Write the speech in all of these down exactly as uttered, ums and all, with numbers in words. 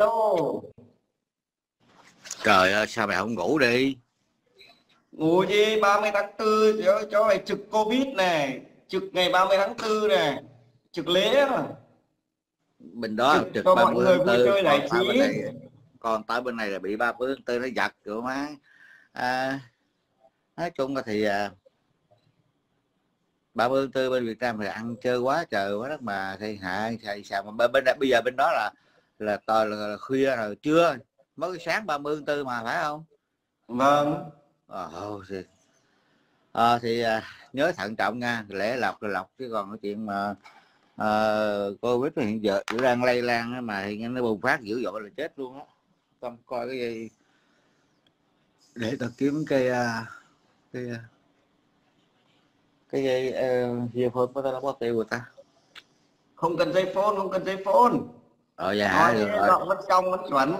Alo. Trời ơi, sao mày không ngủ đi? Ngủ gì, ba mươi tháng tư cho, cho mày trực Covid này, trực ngày ba mươi tháng tư này, trực lễ mà. Mình đó trực, trực ba mươi tháng tư, còn, còn tới bên này là bị ba mươi tháng tư nó giật kiểu má. À, nói chung là thì ba mươi tháng tư bên Việt Nam thì ăn chơi quá trời quá đất mà thì hại sao mà bên đây, bây giờ bên đó là là to là, là khuya rồi, trưa mới sáng ba mươi tháng tư mà phải không? Vâng. À, thì, à, thì à, nhớ thận trọng nha, lễ lọc rồi lọc, chứ còn cái chuyện mà à, Covid hiện giờ đang lây lan mà hiện nó bùng phát dữ dội là chết luôn á. Không coi cái gì để tao kiếm cái cái cái gì dây phone của ta là bao tiêu của ta. Không cần dây phone, không cần dây phone. Ờ dạ rồi. Lọc bên trong vẫn chuẩn.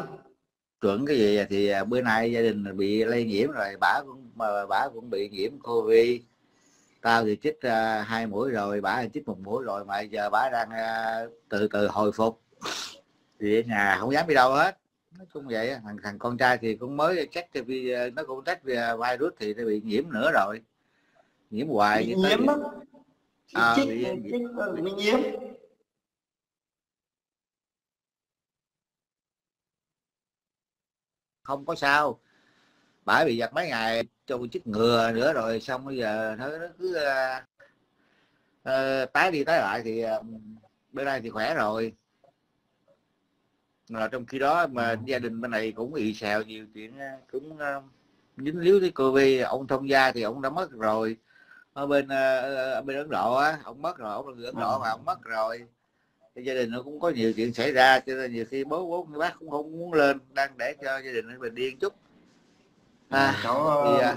Chuẩn cái gì thì bữa nay gia đình bị lây nhiễm rồi, bả cũng mà bả cũng bị nhiễm Covid. Tao thì chích uh, hai mũi rồi, bả chích một mũi rồi mà giờ bả đang uh, từ từ hồi phục. Thì ở nhà không dám đi đâu hết. Nói chung vậy, thằng thằng con trai thì cũng mới chắc vì nó cũng test virus thì nó bị nhiễm nữa rồi. Nhiễm hoài bị nhiễm á. À, chích bị, bị, bị, bị nhiễm. Không có sao, bả bị giặt mấy ngày cho chích ngừa nữa rồi xong bây giờ nó cứ uh, uh, tái đi tái lại thì uh, bữa nay thì khỏe rồi. Mà trong khi đó mà gia đình bên này cũng bị xèo nhiều chuyện, cũng uh, dính líu tới Covid. Ông thông gia thì ông đã mất rồi, ở bên uh, bên Ấn Độ á, ông mất rồi, ông là người Ấn Độ mà ông mất rồi. Gia đình nó cũng có nhiều chuyện xảy ra cho nên nhiều khi bố bố bác cũng không muốn lên, đang để cho gia đình nó bình yên chút. À, cháu thì, à,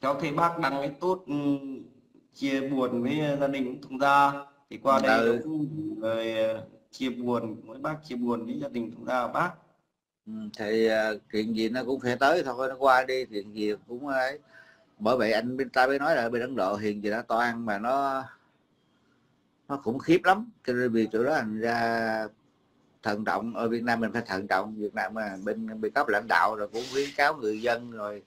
cháu thì bác đăng cái tốt chia buồn với gia đình thông gia thì qua đây ừ. cũng rồi chia buồn với bác, chia buồn với gia đình thông gia bác. Ừ, thì à, chuyện gì nó cũng phải tới thôi, nó qua đi chuyện gì cũng ấy. Bởi vậy anh bên ta mới nói là bên Ấn Độ hiện giờ nó toan mà nó nó khủng khiếp lắm, cho nên vì chỗ đó thành ra thận trọng. Ở Việt Nam mình phải thận trọng. Việt Nam mà bên bên cấp lãnh đạo rồi cũng khuyến cáo người dân, rồi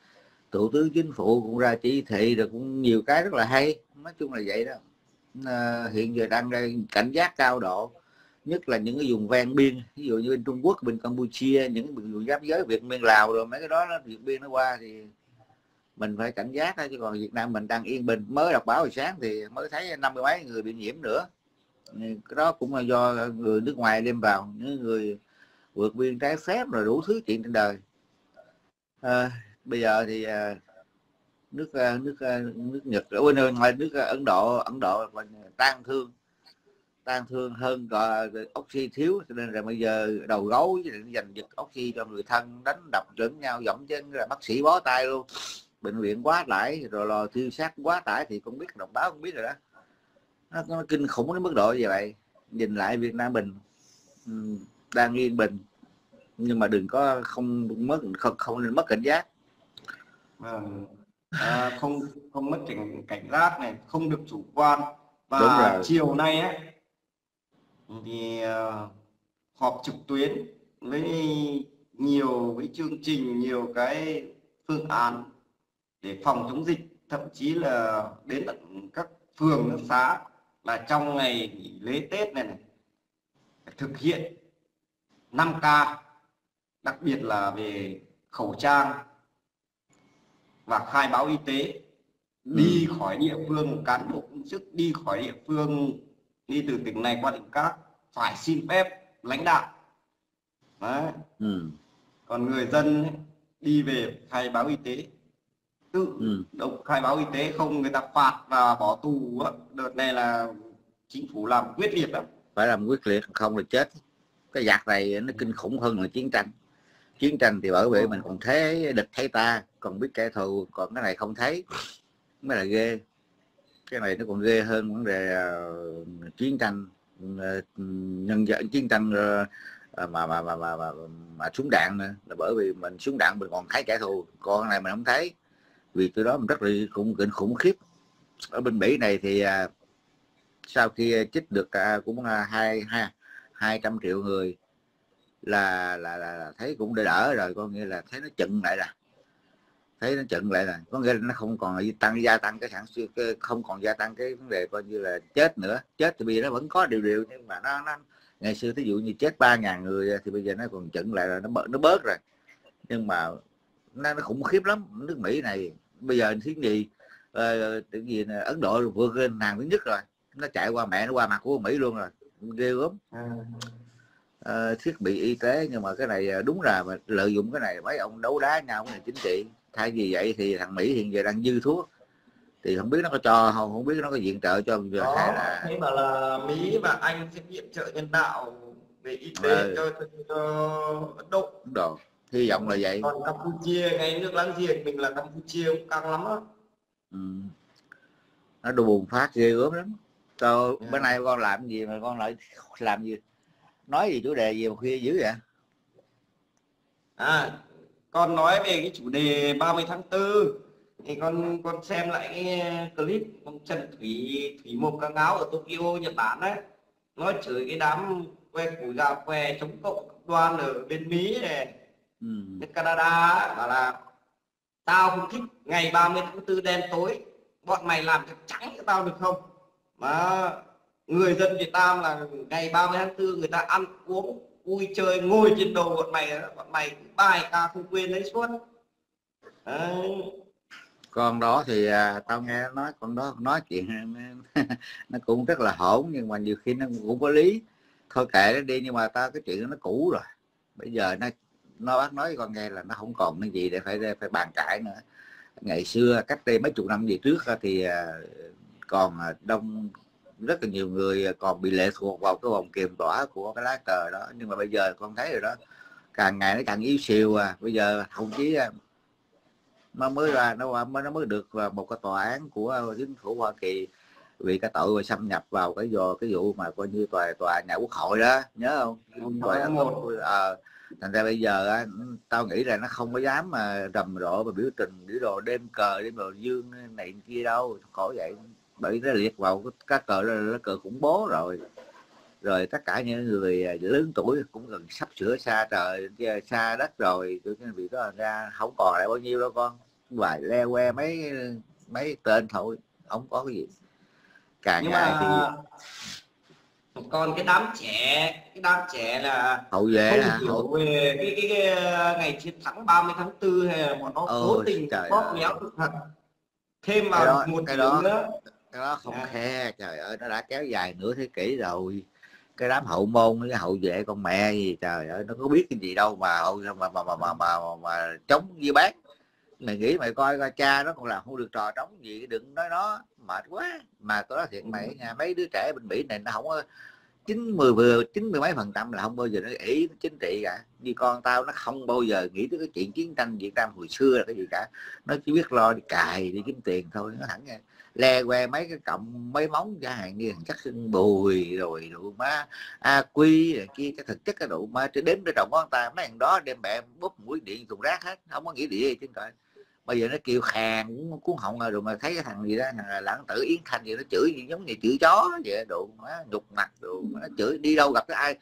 thủ tướng chính phủ cũng ra chỉ thị, rồi cũng nhiều cái rất là hay. Nói chung là vậy đó. À, hiện giờ đang cảnh giác cao độ, nhất là những cái vùng ven biên, ví dụ như bên Trung Quốc, bên Campuchia, những vùng giáp giới Việt Nam Lào rồi mấy cái đó nó Việt biên nó qua thì mình phải cảnh giác thôi, chứ còn Việt Nam mình đang yên bình. Mới đọc báo hồi sáng thì mới thấy năm mươi mấy người bị nhiễm nữa, cái đó cũng là do người nước ngoài đem vào, những người vượt biên trái phép rồi đủ thứ chuyện trên đời. À, bây giờ thì nước nước nước Nhật ở bên ngoài nước Ấn Độ Ấn Độ tan thương tan thương hơn gọi oxy thiếu, cho nên là bây giờ đầu gấu dành giật oxy cho người thân, đánh đập lẫn nhau, dẫm chân là bác sĩ bó tay luôn. Bệnh viện quá tải rồi, lò thiêu xác quá tải thì cũng biết, đọc báo cũng biết rồi đó. Nó, nó kinh khủng đến mức độ như vậy. Nhìn lại Việt Nam mình đang yên bình, nhưng mà đừng có không mất không không nên mất cảnh giác. À, à, không không mất cảnh cảnh giác này, không được chủ quan. Và chiều nay ấy, thì uh, họp trực tuyến với nhiều cái chương trình, nhiều cái phương án để phòng chống dịch, thậm chí là đến tận các phường các xã là trong ngày nghỉ lễ Tết này, này thực hiện năm K, đặc biệt là về khẩu trang và khai báo y tế. Đi khỏi địa phương, cán bộ công chức đi khỏi địa phương, đi từ tỉnh này qua tỉnh khác phải xin phép lãnh đạo. Đấy. Ừ. Còn người dân ấy, đi về khai báo y tế, tự ừ. động khai báo y tế, không người ta phạt và bỏ tù đó. Đợt này là chính phủ làm quyết liệt lắm, phải làm quyết liệt, không là chết. Cái giặc này nó kinh khủng hơn là chiến tranh. Chiến tranh thì bảo vệ ừ. mình còn thấy địch thấy ta, còn biết kẻ thù, còn cái này không thấy mới là ghê. Cái này nó còn ghê hơn vấn đề uh, chiến tranh uh, nhân dân chiến tranh uh, mà mà mà mà, mà, mà súng đạn nữa, là bởi vì mình súng đạn mình còn thấy kẻ thù, còn này mình không thấy. Vì từ đó mình rất là cũng kinh khủng khiếp. Ở bên Mỹ này thì uh, sau khi chích được uh, cũng hai hai hai trăm triệu người là, là là là thấy cũng đỡ đỡ rồi, có nghĩa là thấy nó chận lại rồi, thấy nó chận lại rồi, có nghĩa là nó không còn tăng gia tăng cái sản xuất, không còn gia tăng cái vấn đề coi như là chết nữa. Chết thì bây giờ nó vẫn có điều điều, nhưng mà nó, nó ngày xưa ví dụ như chết ba ngàn người thì bây giờ nó còn chận lại rồi, nó bớt nó bớt rồi, nhưng mà nó, nó khủng khiếp lắm. Nước Mỹ này bây giờ thứ gì ờ, tự gì Ấn Độ vượt lên hàng thứ nhất rồi, nó chạy qua mẹ nó qua mặt của Mỹ luôn rồi, ghê gớm. Uh, thiết bị y tế, nhưng mà cái này đúng là mà lợi dụng cái này mấy ông đấu đá nhau cái này chính trị. Thay vì vậy thì thằng Mỹ hiện giờ đang dư thuốc, thì không biết nó có cho không, không biết nó có viện trợ cho không. Đó, hay là... nhưng mà là Mỹ và Anh sẽ viện trợ nhân đạo về y tế uh, cho, cho Ấn Độ. Đúng rồi, hy vọng là vậy. Còn Campuchia, ngay nước láng giềng mình là Campuchia cũng căng lắm đó. Ừ. Nó đồ bùng phát ghê gớm lắm. Tao yeah. Bữa nay con làm gì mà con lại làm gì? Nói gì chủ đề gì mà khuya dữ vậy? À, con nói về cái chủ đề ba mươi tháng tư thì con con xem lại cái clip ông Trần Thủy Thủy Mộc Căng Áo ở Tokyo, Nhật Bản đấy. Nói chửi cái đám que củi gà que chống cộng cực đoan ở bên Mỹ này, ừ. bên Canada, bảo là tao không thích ngày ba mươi tháng tư đen tối, bọn mày làm cho trắng cho tao được không? Mà người dân Việt Nam là ngày ba mươi tháng tư người ta ăn uống vui chơi ngồi trên đầu bọn mày, bọn mày bài ca không quên lấy suốt. Con đó thì à, tao nghe nói con đó nói chuyện nó cũng rất là hỗn, nhưng mà nhiều khi nó cũng có lý. Thôi kệ nó đi, nhưng mà tao cái chuyện nó cũ rồi, bây giờ nó nó bác nói con nghe là nó không còn cái gì để phải phải bàn cãi nữa. Ngày xưa cách đây mấy chục năm về trước thì à, còn đông rất là nhiều người còn bị lệ thuộc vào cái vòng kiềm tỏa của cái lá cờ đó, nhưng mà bây giờ con thấy rồi đó, càng ngày nó càng yếu xìu à. Bây giờ thậm chí nó mới ra nó mới nó mới được một cái tòa án của chính phủ Hoa Kỳ vì cái tội xâm nhập vào cái do cái vụ mà coi như tòa tòa nhà Quốc hội đó, nhớ không? Tòa à, thành ra bây giờ tao nghĩ là nó không có dám mà rầm rộ và biểu tình biểu đồ đêm cờ đêm đồ dương này kia đâu, khỏi vậy. Bởi nó liệt vào cái cờ đó là cờ khủng bố rồi. Rồi tất cả những người lớn tuổi cũng gần sắp sửa xa trời, xa đất rồi. Cho nên vì đó ra không còn lại bao nhiêu đâu con. Và le que mấy mấy tên thôi, không có cái gì. Càng nhưng ngày mà... thì còn cái đám trẻ, cái đám trẻ là hậu vệ không hiểu hậu... về cái, cái, cái ngày chiến thắng ba mươi tháng tư hay là bọn nó cố tình bóp méo thực thật. Thêm vào đó, một cái đó nữa. Cái đó không à. Khe, trời ơi, nó đã kéo dài nửa thế kỷ rồi. Cái đám hậu môn, cái hậu vệ con mẹ gì, trời ơi, nó có biết cái gì đâu mà mà mà mà mà, mà, mà chống với bác. Mày nghĩ mày coi coi cha nó còn làm không được trò trống gì, đừng nói nó, mệt quá. Mà tôi nói thiệt mày nhà mấy đứa trẻ bên Mỹ này nó không có chín mươi vừa chín mươi mấy phần trăm là không bao giờ nó ý chính trị cả. Như con tao nó không bao giờ nghĩ tới cái chuyện chiến tranh Việt Nam hồi xưa là cái gì cả, nó chỉ biết lo đi cài đi kiếm tiền thôi. Nó thẳng le que mấy cái cộng mấy móng ra hàng như thằng Chắc Xưng Bùi rồi đụ má a quy rồi kia, cái thực chất cái độ ma đếm để đồng con ta mấy thằng đó đem bẹ bóp mũi điện thùng rác hết, không có nghĩ địa gì chứ trời. Bây giờ nó kêu khàn cuốn họng rồi, mà thấy cái thằng gì đó thằng Lãng Tử Yến Thanh gì nó chửi gì giống như chửi chó vậy, đồ má nhục mặt đồ nó chửi đi đâu gặp cái ai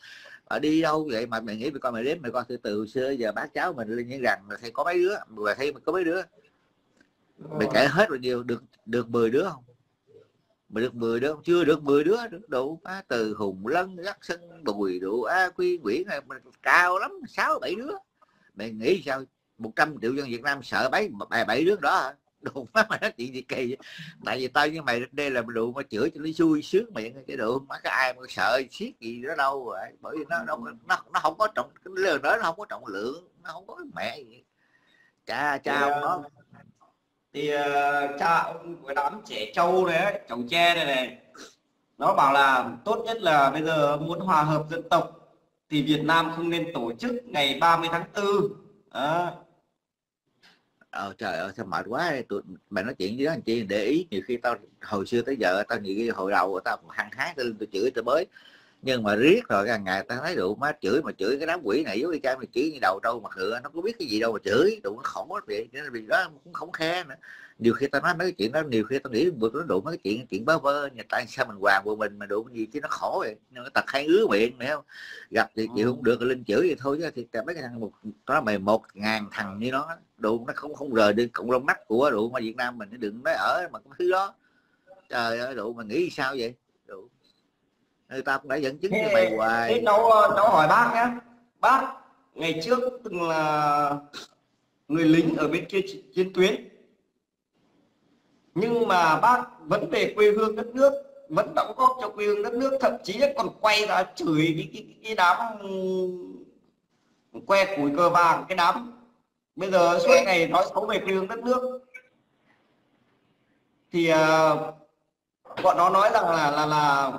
ở đi đâu vậy. Mà mày nghĩ mày coi mày đếm mày coi từ từ xưa giờ bác cháu mình lên những rằng là thấy có mấy đứa mà thấy có mấy đứa mày kể hết rồi, nhiều được được mười đứa không, mà được mười đứa không? Chưa được mười đứa đủ má từ Hùng Lân Chắc Xưng Bùi đủ á Quy Nguyễn này cao lắm sáu bảy đứa. Mày nghĩ sao một trăm triệu dân Việt Nam sợ bấy bài bảy đứa đó hả? Đồ má mày nói chuyện gì kỳ vậy? Tại vì tao với mày đây là đồ mà chửi cho nó xui sướng mày cái đồ má cái ai mà sợ xiết gì đó đâu vậy? Bởi vì nó nó nó, nó không có trọng cái lời đó, nó không có trọng lượng, nó không có mẹ gì. Cha cha thì, ông nó thì uh, cha ông của đám trẻ trâu đấy, trầu tre này này. Nó bảo là tốt nhất là bây giờ muốn hòa hợp dân tộc thì Việt Nam không nên tổ chức ngày ba mươi tháng tư. À. Ờ, trời ơi sao mệt quá tụi mày nói chuyện với đó anh chị để ý. Nhiều khi tao hồi xưa tới giờ tao nghĩ hồi đầu tao hăng hái lên tôi chửi tôi bới, nhưng mà riết rồi càng ngày ta thấy rượu má chửi mà chửi cái đám quỷ này với cha mà chửi như đầu trâu mặt ngựa, nó có biết cái gì đâu mà chửi, đủ nó khổ vậy. Cho nên vì đó cũng không khe nữa. Nhiều khi ta nói mấy cái chuyện đó, nhiều khi ta nghĩ vượt nó đủ mấy cái chuyện chuyện bơ vơ, nhà tại sao mình hòa của mình mà đủ cái gì chứ nó khổ vậy. Nhưng tật hay ứa miệng phải không, gặp thì chịu không được lên chửi vậy thôi, chứ thì mấy cái thằng một nó mày một ngàn thằng như nó đủ nó không không rời đi cộng lông mắt của đủ mà Việt Nam mình, nó đừng nói ở mà cái thứ đó. Trời ơi đủ mà nghĩ sao vậy đủ. Người ta cũng đã dẫn chứng cái bài hoài. Thế cháu, cháu hỏi bác nhé. Bác ngày trước từng là người lính ở bên kia chiến tuyến, nhưng mà bác vẫn về quê hương đất nước, vẫn đóng góp cho quê hương đất nước, thậm chí còn quay ra chửi cái, cái, cái đám que củi cờ vàng, cái đám bây giờ suốt ngày nói xấu về quê hương đất nước. Thì uh, bọn nó nói rằng là là là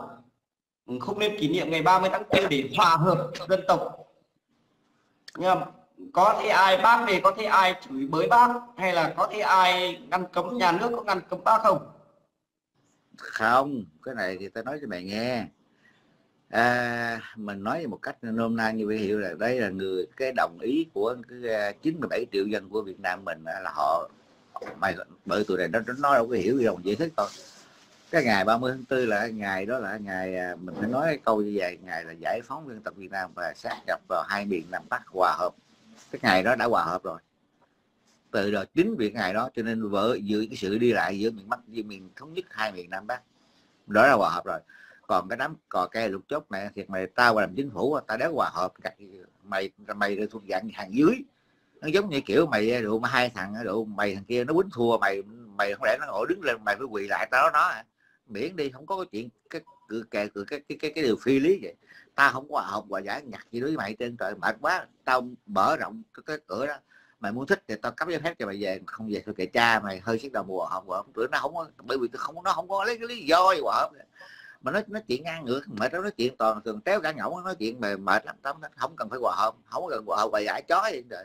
không nên kỷ niệm ngày ba mươi tháng tư để hòa hợp dân tộc. Nhưng có thể ai bác về, có thể ai chửi bới bác, hay là có thể ai ngăn cấm, nhà nước có ngăn cấm bác không? Không, cái này thì ta nói cho mày nghe. À, mình nói một cách nôm na như vậy hiểu là đây là người cái đồng ý của cái chín mươi bảy triệu dân của Việt Nam mình là họ mày, bởi tụi này nó nó đâu có hiểu gì đâu giải thích thôi. Cái ngày ba mươi tháng tư là ngày đó là ngày mình phải nói câu như vậy, ngày là giải phóng dân tộc Việt Nam và sát nhập vào hai miền Nam Bắc hòa hợp. Cái ngày đó đã hòa hợp rồi. Từ đó chính việc ngày đó cho nên vợ giữ cái sự đi lại giữa miền Bắc với miền thống nhất hai miền Nam Bắc. Đó là hòa hợp rồi. Còn cái đám cò ke lục chốt này thiệt mày, tao làm chính phủ tao đã hòa hợp mày mày thuộc dạng hàng dưới. Nó giống như kiểu mày rượu mà hai thằng rượu mày thằng kia nó quýnh thua mày, mày không lẽ nó ngồi đứng lên mày phải quỳ lại tao nó hả? Miễn đi, không có cái chuyện cái cự kè cự cái cái cái cái điều phi lý vậy. Ta không có học và giải nhặt gì đối với mày trên trời, mệt quá. Tao mở rộng cái, cái cửa đó, mày muốn thích thì tao cấp giấy phép cho mày về, không về thôi kệ cha mày, hơi sức đầu mùa họp vợ nó không có, bởi vì tôi không nó không có lấy cái lý do gì vợ mà nó nó chuyện ngang ngược, mệt lắm, nói chuyện toàn thường téo cả nhõng, nói chuyện mày mệt lắm tao, không cần phải hòa hợp, không cần hòa hợp và giải chó vậy rồi.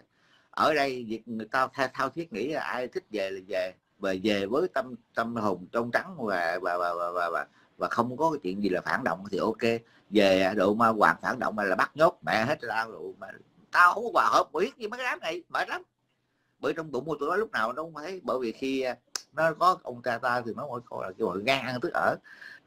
Ở đây việc người ta thao, thao thiết nghĩ là ai thích về là về. Và về với tâm tâm hồn trong trắng và và, và và và và không có cái chuyện gì là phản động thì ok. Về độ mà hoạt phản động mà là bắt nhốt mẹ hết ra rồi mà tao không có hòa hợp biết với mấy cái đám này mệt lắm. Bởi trong bụng của tụi nó lúc nào nó không thấy, bởi vì khi nó có ông cha ta thì nó mỗi coi là kêu gọi gan ăn tức ở.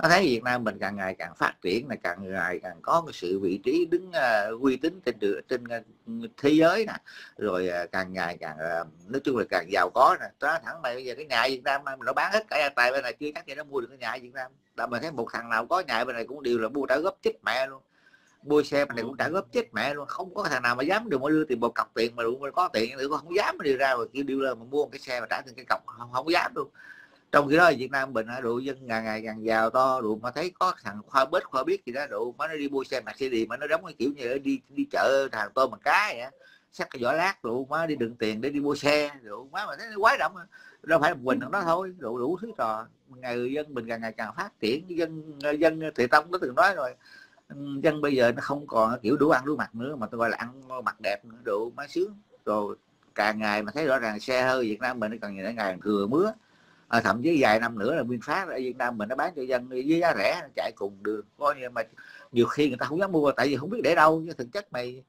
Nó thấy Việt Nam mình càng ngày càng phát triển, là càng ngày càng có cái sự vị trí đứng uh, uy tín trên trên uh, thế giới nè, rồi uh, càng ngày càng uh, nói chung là càng giàu có nè. Đó thẳng mày bây giờ cái nhà Việt Nam nó bán hết cả tài bên này, chưa chắc gì nó mua được cái nhà Việt Nam. Là mình thấy một thằng nào có nhà bên này cũng đều là mua trả góp chết mẹ luôn, mua xe bên này cũng trả góp chết mẹ luôn, không có thằng nào mà dám được mà đưa tiền bột cọc tiền mà đủ có tiền nữa không dám mà đi ra mà kêu điều là mà mua một cái xe mà trả tiền cái cọc không, không dám luôn. Trong khi đó ở Việt Nam mình đủ dân ngày ngày càng giàu to, đủ mà thấy có thằng khoa bết khoa biết gì đó đủ mà nó đi mua xe mặt xe gì mà nó đóng cái kiểu như đi đi chợ hàng tôm bằng cá vậy, xách cái vỏ lát đủ má đi đựng tiền để đi mua xe đủ má mà thấy quái động, đâu phải một mình nó thôi đủ đủ thứ trò. Người dân mình càng ngày càng phát triển, dân dân thì tao cũng có từng nói rồi, dân bây giờ nó không còn kiểu đủ ăn đủ mặt nữa mà tôi gọi là ăn mặt đẹp nữa đủ má sướng. Rồi càng ngày mà thấy rõ ràng xe hơi Việt Nam mình nó càng ngày càng thừa mứa. À, thậm chí vài năm nữa là Nguyên Phát ở Việt Nam mình nó bán cho dân với giá rẻ, chạy cùng đường coi như mà nhiều khi người ta không dám mua tại vì không biết để đâu. Chứ thực chất mày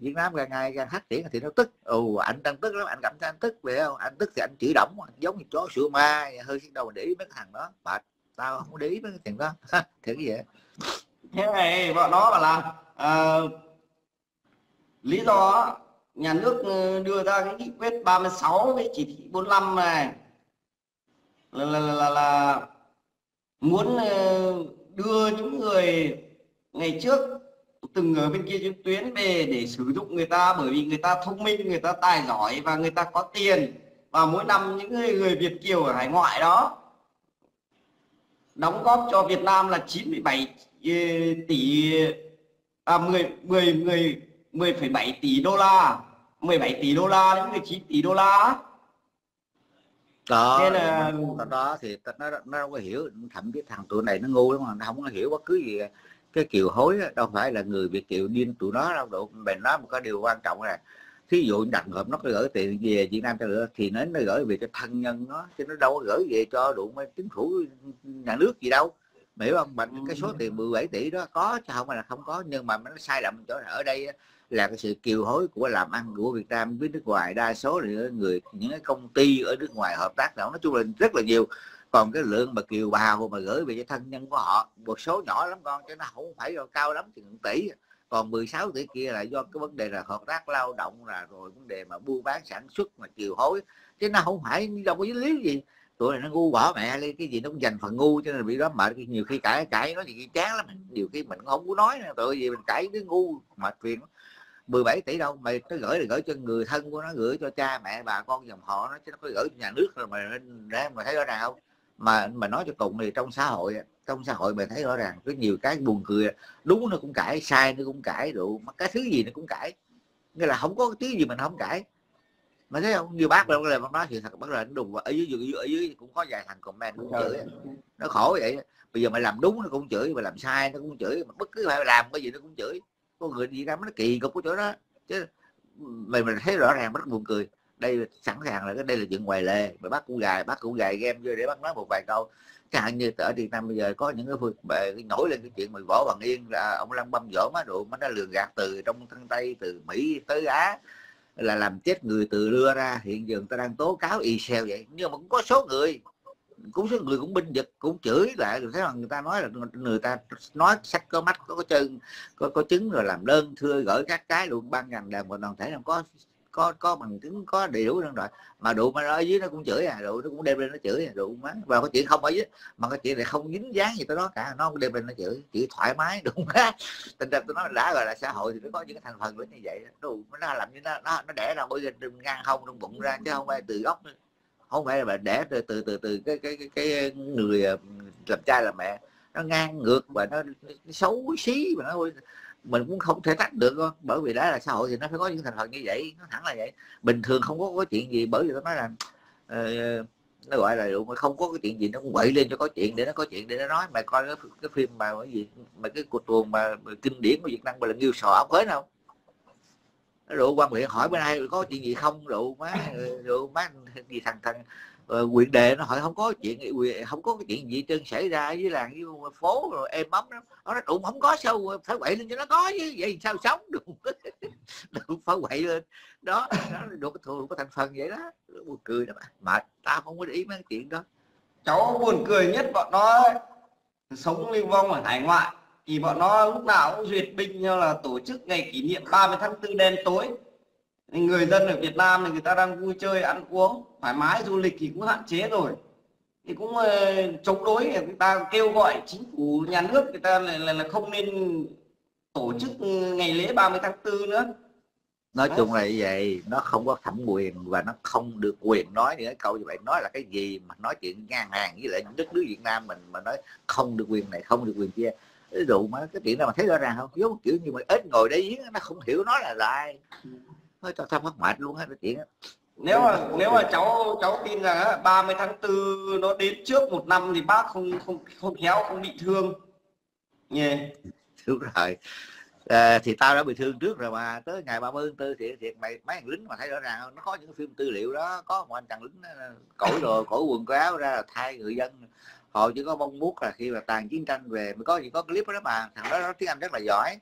Việt Nam càng ngày càng phát triển thì nó tức. Ồ anh đang tức lắm, anh cảm thấy anh tức vậy không, anh tức thì anh chửi động giống như chó sữa ma hơi chứ đâu để ý mấy thằng đó mà tao không để ý mấy cái thằng đó thiệt cái vậy. Thế này bọn nó bảo là à, lý do nhà nước đưa ra cái nghị quyết ba mươi sáu với chỉ thị bốn mươi lăm này Là, là, là, là muốn đưa những người ngày trước từng ở bên kia chiến tuyến về để sử dụng người ta, bởi vì người ta thông minh, người ta tài giỏi và người ta có tiền. Và mỗi năm những người, người Việt kiều ở hải ngoại đó đóng góp cho Việt Nam là chín mươi bảy tỷ à, mười phẩy bảy tỷ đô la, mười bảy tỷ đô la đến mười chín tỷ đô la. Đó, nên là... đó thì nó, nó đâu có hiểu, thậm chí thằng tụi này nó ngu lắm mà nó không có hiểu bất cứ gì. Cái kiều hối đó, đâu phải là người Việt kiều điên tụi nó đâu độ. Mình nói một cái điều quan trọng này, thí dụ đặt hợp nó có gửi tiền về Việt Nam cho nữa thì nó nó gửi về cho thân nhân nó, chứ nó đâu có gửi về cho đủ chính phủ nhà nước gì đâu. Mỹ không? Mà cái số tiền mười bảy tỷ đó có chứ không phải là không có, nhưng mà nó sai lầm chỗ ở đây là cái sự kiều hối của làm ăn của Việt Nam với nước ngoài. Đa số là người những cái công ty ở nước ngoài hợp tác nào, nói chung là rất là nhiều. Còn cái lượng mà kiều bào mà gửi về cho thân nhân của họ một số nhỏ lắm con, chứ nó không phải cao lắm, chừng tỷ. Còn mười sáu tỷ kia là do cái vấn đề là hợp tác lao động, là rồi vấn đề mà buôn bán sản xuất mà kiều hối, chứ nó không phải đâu có dính líu gì. Tụi này nó ngu bỏ mẹ lên, cái gì nó cũng dành phần ngu, cho nên bị đó mệt. Nhiều khi cãi cãi nói gì chán lắm, nhiều khi mình không có nói tụi gì mình cãi cái ngu mệt phiền. Mười bảy tỷ đâu mày, nó gửi là gửi cho người thân của nó, gửi cho cha mẹ bà con dòng họ nó, chứ nó có gửi cho nhà nước rồi mà ra. Mà thấy rõ ràng không, mà mà nói cho cùng thì trong xã hội trong xã hội mày thấy rõ ràng có nhiều cái buồn cười, đúng nó cũng cãi, sai nó cũng cãi, đủ cái thứ gì nó cũng cãi, nghĩa là không có thứ gì mình không cãi. Mà thấy không, nhiều bác đâu là bác nói thì thật, bác là nó đùng, ở dưới, dưới ở dưới cũng có vài thằng comment cũng chửi, nó khổ vậy. Bây giờ mày làm đúng nó cũng chửi, mà làm sai nó cũng chửi, mà bất cứ phải làm cái gì nó cũng chửi. Con người Việt Nam nó kỳ cục của chỗ đó chứ, mình mình thấy rõ ràng rất buồn cười. Đây sẵn sàng là cái đây là chuyện ngoài lề, mà bác cũng gài bác cũng gài game vô để bác nói một vài câu. Chẳng hạn như ở Việt Nam bây giờ có những cái phương nổi lên cái chuyện mà Võ Bằng Yên là ông Lăng Băm dỗ má độ, nó đã lường gạt từ trong thân Tây, từ Mỹ tới Á, là làm chết người từ đưa ra. Hiện giờ người ta đang tố cáo y xèo vậy, nhưng mà cũng có số người cũng số người cũng binh vực, cũng chửi lại. Thấy là người ta nói là người ta nói sách có mắt, có, có chân có, có chứng, rồi làm đơn thưa gửi các cái luôn, ban ngành làm một đoàn thể không có có có bằng chứng, có đầy đủ đơn rồi mà đủ mà nó ở dưới nó cũng chửi à, đủ nó cũng đem lên nó chửi à, đủ má. Và có chuyện không ở dưới mà có chuyện này không dính dáng gì tới nó cả, nó cũng đem lên nó chửi chửi thoải mái, đúng má. Tình trạng tôi nói đã gọi là xã hội thì nó có những cái thành phần lớn như vậy, đủ nó làm như nó nó, nó đẻ ra bởi ngang không trong bụng ra, chứ không phải từ gốc, không phải là đẻ từ từ từ từ cái cái cái, cái người làm cha làm mẹ, nó ngang ngược và nó, nó xấu xí mà nó mình cũng không thể tách được, bởi vì đã là xã hội thì nó phải có những thành phần như vậy, nó thẳng là vậy. Bình thường không có, có chuyện gì, bởi vì nó nói là uh, nó gọi là không có cái chuyện gì nó cũng quậy lên cho có chuyện, để nó có chuyện để nó nói. Mày coi cái, cái phim mà cái gì mà cái cuộc tuồng mà, mà kinh điển của Việt Nam gọi là Nghêu Sò Ốc Hến không? Rượu quan huyện hỏi bữa nay có chuyện gì không, rượu má rượu má gì thằng thằng Quyền Đề nó hỏi không có chuyện, không có cái chuyện gì trơn xảy ra với làng với phố rồi êm ấm lắm. Nó đụng không có sao phải quậy lên cho nó có chứ, vậy sao sống được, đụng phải quậy lên đó, nó được thường có thành phần vậy đó, buồn cười đó. Mà tao không có để ý mấy cái chuyện đó. Cháu buồn cười nhất bọn nó sống lưu vong ở hải ngoại, thì bọn nó lúc nào cũng duyệt binh như là tổ chức ngày kỷ niệm ba mươi tháng tư đen tối. Người dân ở Việt Nam thì người ta đang vui chơi ăn uống thoải mái, du lịch thì cũng hạn chế rồi, thì cũng chống đối. Người ta kêu gọi chính phủ nhà nước người ta là, là, là không nên tổ chức ngày lễ ba mươi tháng tư nữa. Nói đấy, chung là như vậy, nó không có thẩm quyền và nó không được quyền nói những cái câu như vậy. Nói là cái gì mà nói chuyện ngang hàng với lại những đất nước Việt Nam mình mà nói không được quyền này không được quyền kia, ví dụ mà cái chuyện đó mà thấy rõ ràng không, giống kiểu như mà ít ngồi đấy giếng nó không hiểu nói là lại thôi cho tao mất mệt luôn hết cái chuyện đó. Nếu mà nếu mà cháu cháu tin rằng ba mươi tháng tư nó đến trước một năm thì bác không không không khéo không bị thương nhé. Yeah. Đúng rồi. À, thì tao đã bị thương trước rồi mà tới ngày ba mươi tháng tư thì thiệt mày mấy thằng lính mà thấy rõ ràng nó có những phim tư liệu đó, có một anh chàng lính cởi đồ cởi quần cởi áo ra là thay người dân. Họ chỉ có mong muốn là khi mà tàn chiến tranh về mới có gì có clip đó mà thằng đó nó tiếng Anh rất là giỏi,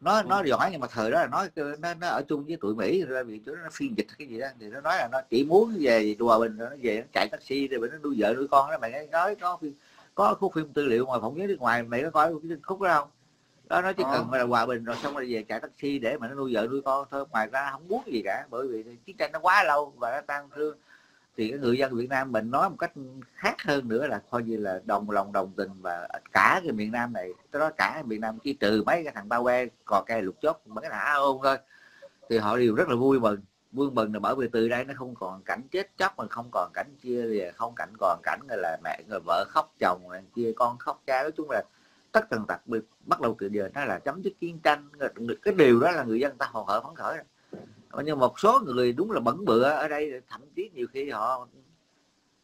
nó nó giỏi nhưng mà thời đó là nói nó, nó ở chung với tụi Mỹ ra vì chỗ nó phiên dịch cái gì đó, thì nó nói là nó chỉ muốn về hòa bình rồi nó về nó chạy taxi rồi nó nuôi vợ nuôi con đó. Mày nói có phim, có khúc phim tư liệu ngoài phỏng vấn nước ngoài mày có coi cái khúc đó không? Đó, nó chỉ cần là hòa bình rồi xong rồi về chạy taxi để mà nó nuôi vợ nuôi con thôi, ngoài ra không muốn gì cả, bởi vì chiến tranh nó quá lâu và nó tan thương. Thì cái người dân Việt Nam mình nói một cách khác hơn nữa là coi như là đồng lòng đồng tình, và cả cái miền Nam này tới đó cả miền Nam chỉ trừ mấy cái thằng Ba Que cò cây lục chốt mấy cái thằng Á Ôn thôi, thì họ đều rất là vui mừng. Vui mừng là bởi vì từ đây nó không còn cảnh chết chóc, mà không còn cảnh chia, không cảnh còn cảnh là mẹ người vợ khóc chồng chia, con khóc cha. Nói chung là tất tần tật bắt đầu từ giờ nó là chấm dứt chiến tranh, cái điều đó là người dân ta hò hở phấn khởi. Nhưng một số người đúng là bẩn bựa ở đây, thậm chí nhiều khi họ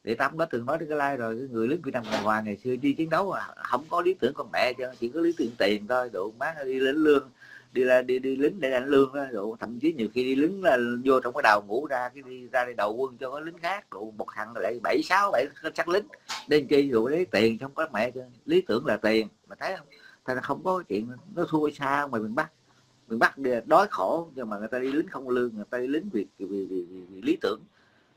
để tâm đã từng nói đến cái like rồi, cái người lính Việt Nam Cộng Hòa ngày xưa đi chiến đấu không có lý tưởng con mẹ chứ, chỉ có lý tưởng tiền thôi, đủ má đi lên lương đi ra đi đi lính để đánh lương đó, rồi thậm chí nhiều khi đi lính là vô trong cái đào ngủ ra cái đi ra đi đầu quân cho cái lính khác, rồi một thằng lại bảy sáu bảy xác lính nên chi rồi lấy tiền không có mẹ chứ. Lý tưởng là tiền mà thấy không, thành không có chuyện nó thua xa mà miền Bắc miền Bắc đói khổ, nhưng mà người ta đi lính không lương, người ta đi lính việc vì, vì, vì, vì, vì lý tưởng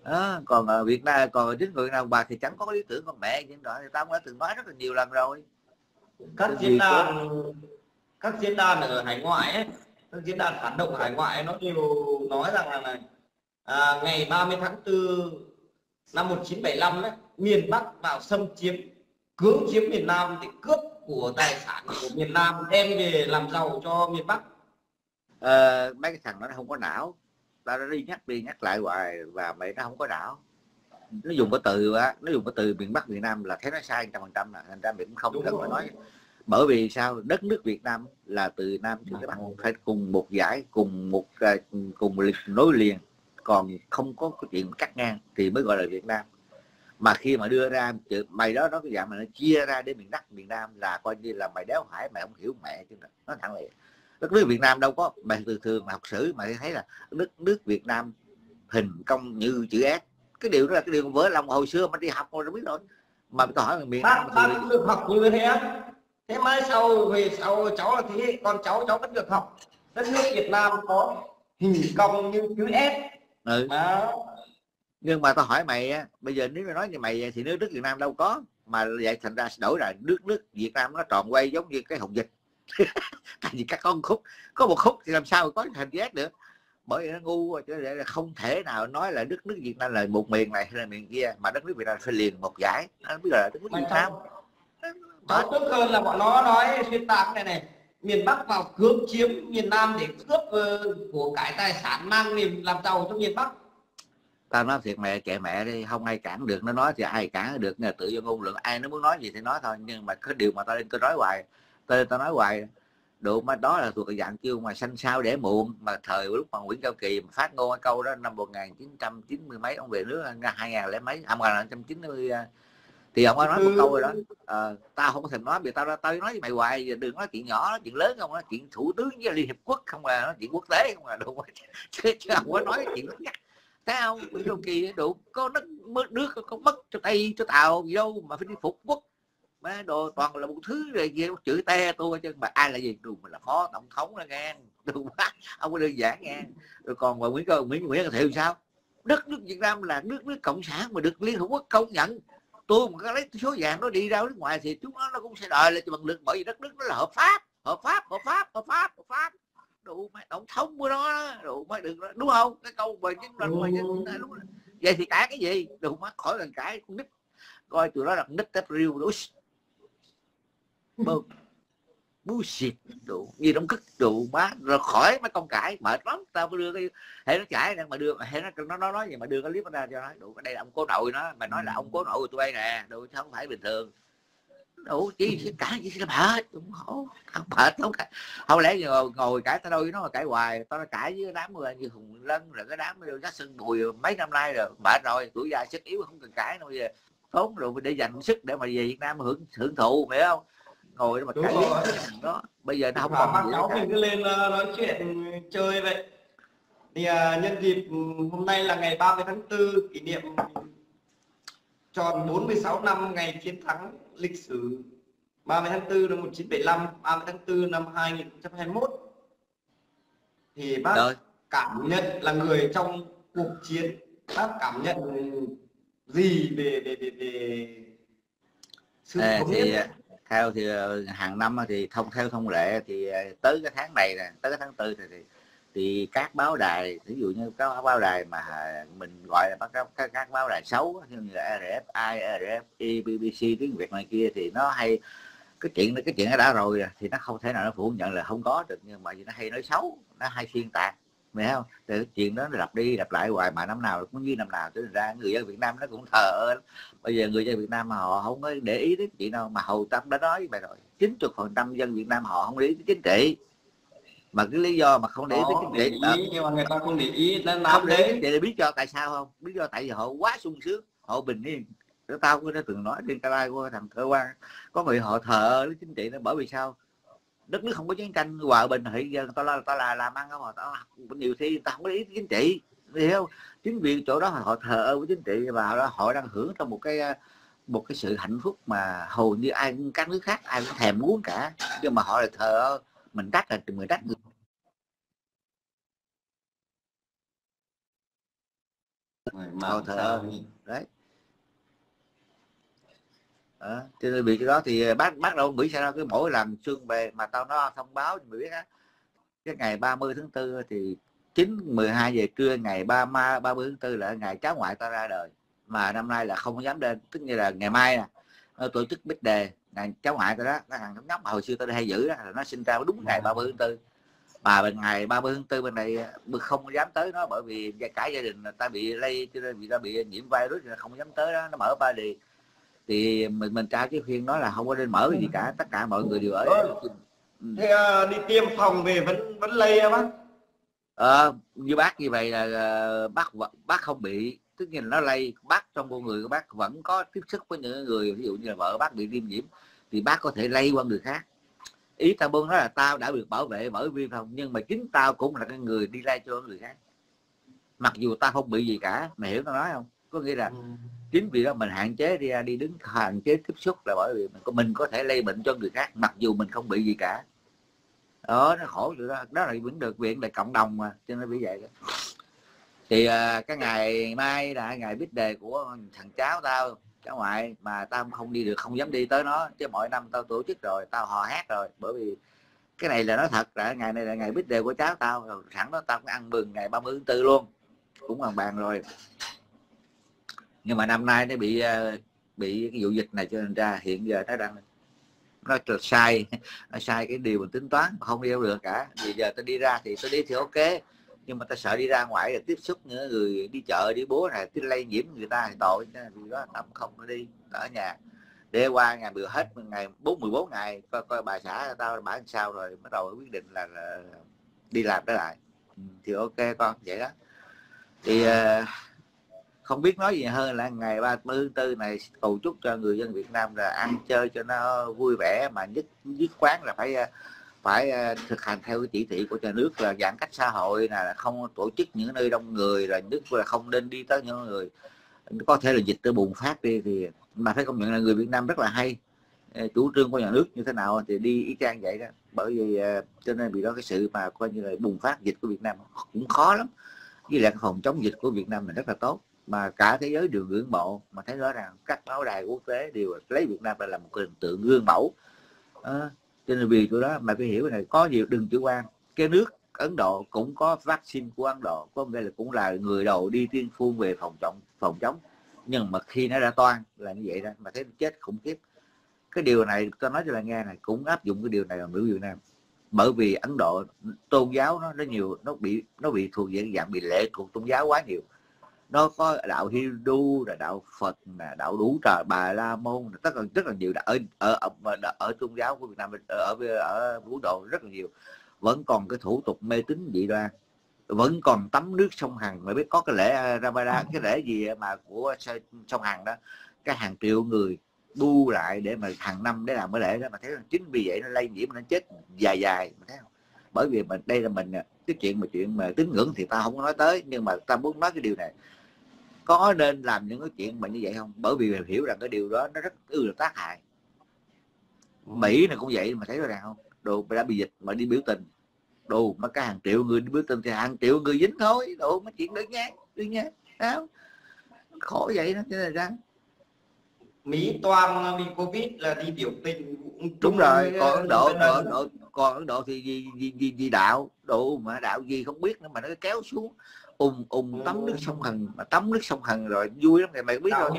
đó. Còn ở Việt Nam, còn chính người nào bà thì chẳng có lý tưởng, còn mẹ những đoạn thì tao cũng đã từng nói rất là nhiều lần rồi. Các diễn đàn có... các diễn đàn ở hải ngoại ấy, các diễn đàn phản động hải ngoại nó đều nói rằng là này à, ngày ba mươi tháng tư năm một nghìn chín trăm bảy mươi lăm ấy, miền Bắc vào xâm chiếm, cưỡng chiếm miền Nam để cướp của tài sản của miền Nam đem về làm giàu cho miền Bắc. À, mấy cái thằng đó nó không có não, tao đã đi nhắc đi nhắc lại hoài và mày nó không có não. Nó dùng cái từ á, nó dùng cái từ miền Bắc Việt Nam là thấy nó sai một trăm phần trăm, là thành ra mình cũng không cần phải nói. Bởi vì sao? Đất nước Việt Nam là từ Nam đến Bắc phải cùng một giải, cùng một cùng lịch nối liền, còn không có cái chuyện cắt ngang thì mới gọi là Việt Nam. Mà khi mà đưa ra mày đó nó cái dạng mà nó chia ra đến miền Bắc miền Nam là coi như là mày đéo hải, mày không hiểu mẹ chứ. Nó thẳng vậy. Đất nước Việt Nam đâu có, mày từ thường mà học sử mà thấy là đất nước Việt Nam hình công như chữ S. Cái điều đó là cái điều vỡ lòng hồi xưa mà đi học rồi biết rồi. Mà tôi hỏi miền Bắc thì... được học như thế. Thế mai sau về sau cháu là thế, con cháu cháu vẫn được học. Đất nước Việt Nam có hình công như chữ S. Ừ. Mà... nhưng mà tao hỏi mày á, bây giờ nếu mày nói như mày thì nước nước Việt Nam đâu có, mà vậy thành ra đổi là nước nước Việt Nam nó tròn quay giống như cái hồng dịch. Tại vì các con khúc có một khúc thì làm sao có hình chữ S nữa. Bởi vì nó ngu, cho nên là không thể nào nói là đất nước Việt Nam là một miền này hay là miền kia, mà đất nước Việt Nam phải liền một giải. Nó biết là đất nước Việt Nam. Đó, trước hơn là bọn nó nói xuyên tạc này này, miền Bắc vào cướp chiếm miền Nam để cướp uh, của cái tài sản mang niềm làm giàu cho miền Bắc. Tao nói thiệt mẹ, kệ mẹ đi, không ai cản được, nó nói thì ai cản được, là tự do ngôn luận, ai nó muốn nói gì thì nói thôi. Nhưng mà cái điều mà tao lên tôi nói hoài, tao tao nói hoài, độ mà đó là thuộc dạng kêu mà xanh sao để muộn, mà thời lúc mà Nguyễn Cao Kỳ phát ngôn cái câu đó năm một nghìn chín trăm chín mươi mấy, ông về nước hai nghìn lẻ mấy, à một nghìn chín trăm chín mươi. Thì ông nói một câu rồi đó, à, tao không có thèm nói, vì tao ra tao nói với mày hoài, đừng nói chuyện nhỏ, nói chuyện lớn không, nói chuyện thủ tướng với Liên Hiệp Quốc không, là nói chuyện quốc tế không, là đủ, chứ không có nói chuyện lớn nhắc. Thấy không, Nguyễn Cao Kỳ đủ, có nước, nước có mất cho Tây, cho Tàu gì đâu, mà phải đi phục quốc. Má đồ toàn là một thứ rồi kia, chữ te tôi chứ, mà ai là gì, đồ mình là phó tổng thống là ngang, đồ má, ông có đơn giản ngang. Rồi còn mà Nguyễn Cao Nguyễn Nguyễn Thiệu sao? Đất nước Việt Nam là nước nước Cộng sản mà được Liên Hợp Quốc công nhận. Tôi mà có lấy số vàng nó đi ra nước ngoài thì chúng nó nó cũng sẽ đòi lại cho bằng được, bởi vì đất nước nó là hợp pháp, hợp pháp, hợp pháp, hợp pháp, hợp pháp. Đủ mày tổng thống của nó, đủ mày đừng đúng không? Cái câu về chính là đúng. Vậy thì cả cái gì? Đủ má khỏi cần cãi con nít. Coi tụi nó là nít tép riêu đủ. Bơ. Bullshit đủ như đóng cất đủ má rồi khỏi mấy con cãi mệt lắm. Tao mới đưa cái hệ nó cãi đang mà đưa hệ nó nó nó nói gì mà đưa cái clip ra cho nó đủ, đây là ông cố nội nó, mà nói là ông cố nội của tụi bay nè đủ, chứ không phải bình thường đủ chỉ cả chỉ là mệt cũng khổ không mệt không cãi. Không lẽ giờ ngồi cãi tao đâu nó mà cãi hoài, tao nó cãi với đám người như Hùng Lân rồi cái đám Jackson Sơn Bùi mấy năm nay rồi mệt rồi, tuổi già sức yếu không cần cãi đâu về tốn rồi để dành sức để mà về Việt Nam hưởng hưởng thụ phải không? Ngồi mà cái đó bây giờ nó không còn gì cháu cả. Mình cứ lên nói chuyện chơi vậy. Thì à, nhân dịp hôm nay là ngày ba mươi tháng tư kỷ niệm tròn bốn mươi sáu năm ngày chiến thắng lịch sử ba mươi tháng tư năm một nghìn chín trăm bảy mươi lăm, ba mươi tháng tư năm hai nghìn không trăm hai mươi mốt. Thì bác Đợi. cảm nhận là người trong cuộc chiến, bác cảm nhận gì về về về, về... sự à, thống thì... nhất? Theo thì hàng năm thì thông theo thông lệ thì tới cái tháng này nè, tới cái tháng tư thì, thì thì các báo đài, ví dụ như các báo đài mà mình gọi là các các, các báo đài xấu như là rờ ép i, rờ ép i, bê bê xê tiếng Việt ngoài kia thì nó hay cái chuyện cái chuyện nó đã rồi thì nó không thể nào nó phủ nhận là không có được, nhưng mà nó hay nói xấu, nó hay xuyên tạc, mày không? Thì cái chuyện đó lặp đi lặp lại hoài mà năm nào cũng như năm nào, cho nên ra người dân Việt Nam nó cũng thờ ơ. Bây giờ người dân Việt Nam mà họ không có để ý đến chuyện đâu, mà Hầu Tâm đã nói với mày rồi, chín mươi phần trăm dân Việt Nam họ không để ý tới chính trị. Mà cái lý do mà không để ý tới chính trị đó, nhưng mà người ta không để ý nên không để ý để biết cho tại sao không? Biết do tại vì họ quá sung sướng, họ bình yên. Để tao cũng đã từng nói trên Calai của thằng Cơ Quan có người họ thờ ơ với chính trị nó, bởi vì sao? đất nước không có chiến tranh hòa bình thì giờ tao là tao là làm ăn không, mà tao học nhiều thi tao không có ý chính trị, hiểu. Chính vì chỗ đó họ thờ ơ với chính trị và họ đang hưởng trong một cái một cái sự hạnh phúc mà hầu như ai các nước khác ai cũng thèm muốn cả, nhưng mà họ là thờ ơ. Mình trách là người trách người. Mà thờ đấy. Đó, cho nên vì cái đó thì bác bác đâu nghĩ sao cứ mỗi làm xương về mà tao nó thông báo mình biết á. Cái ngày ba mươi tháng tư thì chín mười hai giờ trưa ngày ba mươi tháng tư là ngày cháu ngoại tao ra đời. Mà năm nay là không dám lên, tức như là ngày mai nè. Tổ chức bích đề ngày cháu ngoại tao đó, nó thằng nhóc mà hồi xưa tao đi hay giữ đó là nó sinh ra đúng ngày ba mươi tháng tư. Mà bên ngày ba mươi tháng tư bên này không dám tới nó bởi vì cả gia đình ta bị lây cho nên bị ta bị nhiễm virus nên không dám tới đó, nó mở ba đi. Thì mình mình trao cái khuyên nó là không có nên mở gì cả, tất cả mọi người đều ở. Ừ. Thế à, đi tiêm phòng về vẫn vẫn lây á bác? Ờ, như bác như vậy là bác bác không bị, tức nhìn nó lây, bác trong con người của bác vẫn có tiếp xúc với những người ví dụ như là vợ bác bị viêm nhiễm thì bác có thể lây qua người khác. Ý tao buông nói là tao đã được bảo vệ bởi vi phòng nhưng mà chính tao cũng là cái người đi lây cho người khác. Mặc dù tao không bị gì cả, mày hiểu tao nói không? Có nghĩa là ừ. Chính vì đó mình hạn chế đi ra đi đứng, hạn chế tiếp xúc là bởi vì mình, mình có thể lây bệnh cho người khác mặc dù mình không bị gì cả. Đó, nó khổ rồi đó, đó là vẫn được viện là cộng đồng mà, cho nên vì vậy đó. Thì uh, cái ngày mai là ngày biết đề của thằng cháu tao, cháu ngoại mà tao không đi được, không dám đi tới nó. Chứ mỗi năm tao tổ chức rồi, tao hò hát rồi, bởi vì cái này là nói thật, là ngày này là ngày biết đề của cháu tao rồi, sẵn đó tao cũng ăn mừng ngày ba mươi tháng tư luôn, cũng bằng bàn rồi. Nhưng mà năm nay nó bị bị cái vụ dịch này cho nên ra hiện giờ nó đang nó sai nó sai cái điều mình tính toán, không đi đâu được cả. Vì giờ tôi đi ra thì tôi đi thì ok, nhưng mà ta sợ đi ra ngoài là tiếp xúc nữa, người đi chợ đi búa này tiếp lây nhiễm người ta thì tội, vì đó tao không có đi, ở nhà để qua ngày vừa hết ngày bốn mười bốn ngày coi, coi bà xã tao bả làm sao rồi bắt đầu quyết định là, là đi làm trở lại thì ok con vậy đó. Thì không biết nói gì hơn là ngày ba mươi tháng tư này cầu chúc cho người dân Việt Nam là ăn chơi cho nó vui vẻ, mà nhất nhất quán là phải phải thực hành theo cái chỉ thị của nhà nước là giãn cách xã hội, là không tổ chức những nơi đông người, là nhất là không nên đi tới những người có thể là dịch tới bùng phát đi. Thì mà phải công nhận là người Việt Nam rất là hay, chủ trương của nhà nước như thế nào thì đi ý trang vậy đó, bởi vì cho nên bị đó cái sự mà coi như là bùng phát dịch của Việt Nam cũng khó lắm, với lại phòng chống dịch của Việt Nam là rất là tốt. Mà cả thế giới đều ngưỡng mộ, mà thấy rõ ràng các báo đài quốc tế đều lấy Việt Nam là một hình tượng gương mẫu. À, cho nên vì chỗ đó mà phải hiểu cái này, có nhiều đừng chủ quan. Cái nước Ấn Độ cũng có vaccine của Ấn Độ, có nghĩa là cũng là người đầu đi tiên phương về phòng chống phòng chống. Nhưng mà khi nó đã toan là như vậy đó, mà thấy chết khủng khiếp. Cái điều này tôi nói cho là nghe này, cũng áp dụng cái điều này ở nước Việt Nam. Bởi vì Ấn Độ tôn giáo nó, nó nhiều, nó bị nó bị thuộc dạng dạng bị lệ thuộc tôn giáo quá nhiều. Nó có đạo Hindu, là đạo Phật, là đạo Đủ Trời, Bà La Môn, tất là rất là nhiều ở ở ở, ở tôn giáo của Việt Nam, ở ở Ấn Độ rất là nhiều. Vẫn còn cái thủ tục mê tín dị đoan, vẫn còn tắm nước sông Hằng. Mà biết có cái lễ Ramadan, cái lễ gì mà của sông Hằng đó, cái hàng triệu người bu lại để mà hàng năm để làm cái lễ đó. Mà thấy là chính vì vậy nó lây nhiễm, nó chết dài dài, mà thấy không? Bởi vì mình đây là mình cái chuyện mà chuyện mà tín ngưỡng thì ta không có nói tới, nhưng mà ta muốn nói cái điều này, có nên làm những cái chuyện mà như vậy không? Bởi vì mình hiểu rằng cái điều đó nó rất ư là tác hại. Mỹ này cũng vậy mà thấy rõ ràng không? Đồ đã bị dịch mà đi biểu tình, đồ mà cả hàng triệu người đi biểu tình thì hàng triệu người dính thôi, đồ mấy chuyện đơn giản, đơn giản, áo khổ vậy đó. Thế này ra Mỹ toàn vì Covid là đi biểu tình. Đúng rồi, còn Ấn Độ, còn Ấn Độ, còn Ấn Độ thì vì, vì, vì, vì đạo, độ mà đạo gì không biết nữa mà nó kéo xuống ùng ùng tắm nước sông Hằng, mà tắm nước sông Hằng rồi vui lắm này mày biết rồi.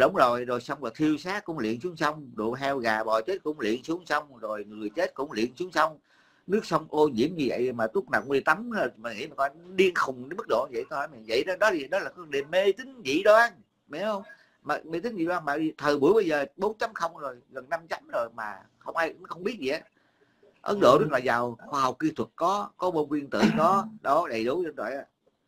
Đúng rồi, rồi xong rồi thiêu xác cũng liệng xuống sông, đồ heo gà bò chết cũng liệng xuống sông, rồi người chết cũng liệng xuống sông. Nước sông ô nhiễm như vậy mà lúc nào cũng đi tắm, mà nghĩ mà coi điên khùng đến mức độ vậy thôi. Mày vậy đó, đó, đó là cái đề mê tín dị đoan, mày không? Mà mê tín dị đoan mà thời buổi bây giờ bốn chấm không rồi, gần năm chấm rồi mà không ai không biết gì hết. Ấn Độ rất là giàu, khoa học kỹ thuật có, có bom nguyên tử có, đó đầy đủ trên trời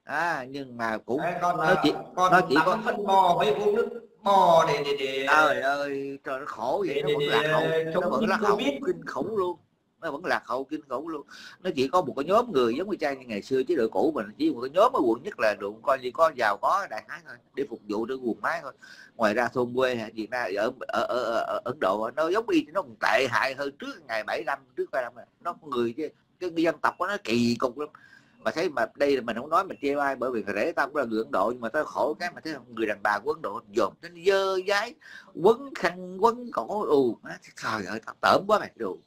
á. Nhưng mà cũng đấy, con, nó chỉ con nó chỉ có phân bò với uống nước bò để để để trời ơi trời nó khổ vậy, để, nó vẫn lạc hậu, nó vẫn lạc hậu kinh khủng luôn. nó vẫn lạc hậu kinh khủng luôn. Nó chỉ có một cái nhóm người giống như Trang như ngày xưa, chứ đội cũ mình chỉ một cái nhóm ở quận nhất là đội coi gì có giàu có đại khái thôi, để phục vụ cho quần máy thôi. Ngoài ra thôn quê Việt Nam ở ở, ở, ở, ở Ấn Độ nó giống y nó còn tệ hại hơn trước ngày bảy năm, trước ba năm này. Nó người chứ cái dân tộc của nó kỳ cục lắm. Mà thấy mà đây là mình không nói mình chê ai, bởi vì phải để tao cũng là người Ấn Độ, nhưng mà tao khổ cái mà thấy người đàn bà của Ấn Độ dồn nó dơ dái, quấn khăn quấn cổ ù, trời ơi tao tởm quá mày đù,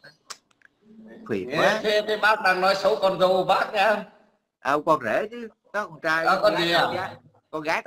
phiền quá. Thế, thế bác đang nói xấu con dâu bác nha. À, con rể chứ, có con trai, à, con, con, gái, con gái, con gái.